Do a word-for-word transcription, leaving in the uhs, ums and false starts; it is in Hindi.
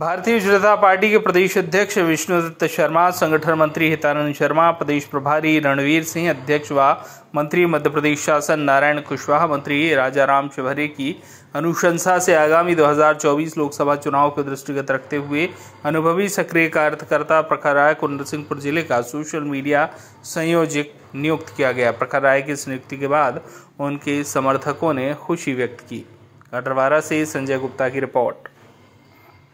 भारतीय जनता पार्टी के प्रदेश अध्यक्ष विष्णुदत्त शर्मा, संगठन मंत्री हितानंद शर्मा, प्रदेश प्रभारी रणवीर सिंह, अध्यक्ष व मंत्री मध्य प्रदेश शासन नारायण कुशवाहा, मंत्री राजा राम चौहरी की अनुशंसा से आगामी दो हज़ार चौबीस लोकसभा चुनाव को दृष्टिगत रखते हुए अनुभवी सक्रिय कार्यकर्ता प्रखर राय को नरसिंहपुर जिले का सोशल मीडिया संयोजक नियुक्त किया गया। प्रखर राय की इस नियुक्ति के बाद उनके समर्थकों ने खुशी व्यक्त की। गाडरवारा से संजय गुप्ता की रिपोर्ट।